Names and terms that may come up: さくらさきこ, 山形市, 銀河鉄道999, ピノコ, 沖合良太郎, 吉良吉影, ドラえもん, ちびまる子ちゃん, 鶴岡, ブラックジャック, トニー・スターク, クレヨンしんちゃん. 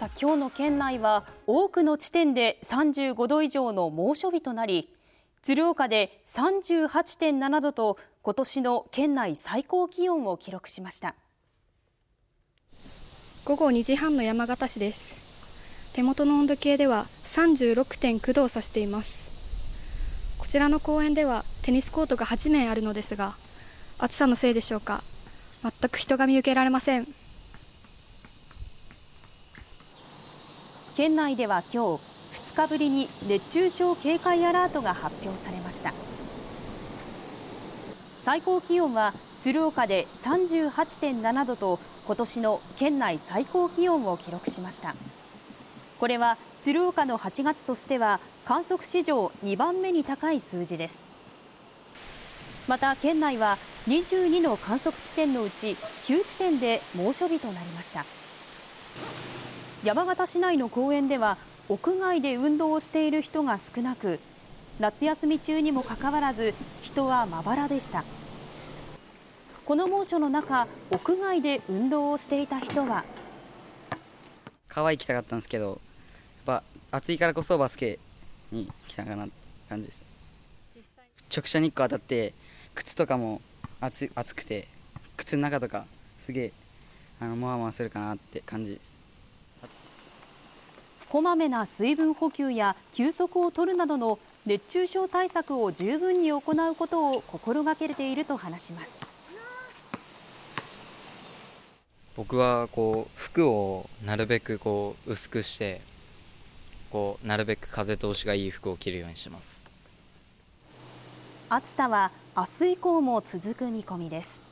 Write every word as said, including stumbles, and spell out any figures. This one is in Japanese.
さあ今日の県内は多くの地点でさんじゅうごど以上の猛暑日となり、鶴岡で さんじゅうはちてんなな 度と今年の県内最高気温を記録しました。ごごにじはんの山形市です。手元の温度計では さんじゅうろくてんきゅう 度を指しています。こちらの公園ではテニスコートがはちめいあるのですが、暑さのせいでしょうか、全く人が見受けられません。県内では今日ふつかぶりに熱中症警戒アラートが発表されました。最高気温は鶴岡で さんじゅうはちてんなな 度と今年の県内最高気温を記録しました。これは鶴岡のはちがつとしては観測史上にばんめに高い数字です。また県内はにじゅうにの観測地点のうちきゅうちてんで猛暑日となりました。山形市内の公園では屋外で運動をしている人が少なく、夏休み中にもかかわらず人はまばらでした。この猛暑の中、屋外で運動をしていた人は川行きたかったんですけど、やっぱ暑いからこそバスケに来たかなって感じです。直射日光当たって靴とかも暑、暑くて靴の中とかすげえあのモワモワするかなって感じです。こまめな水分補給や休息を取るなどの熱中症対策を十分に行うことを心がけていると話します。僕はこう服をなるべくこう薄くして、こうなるべく風通しがいい服を着るようにします。暑さは明日以降も続く見込みです。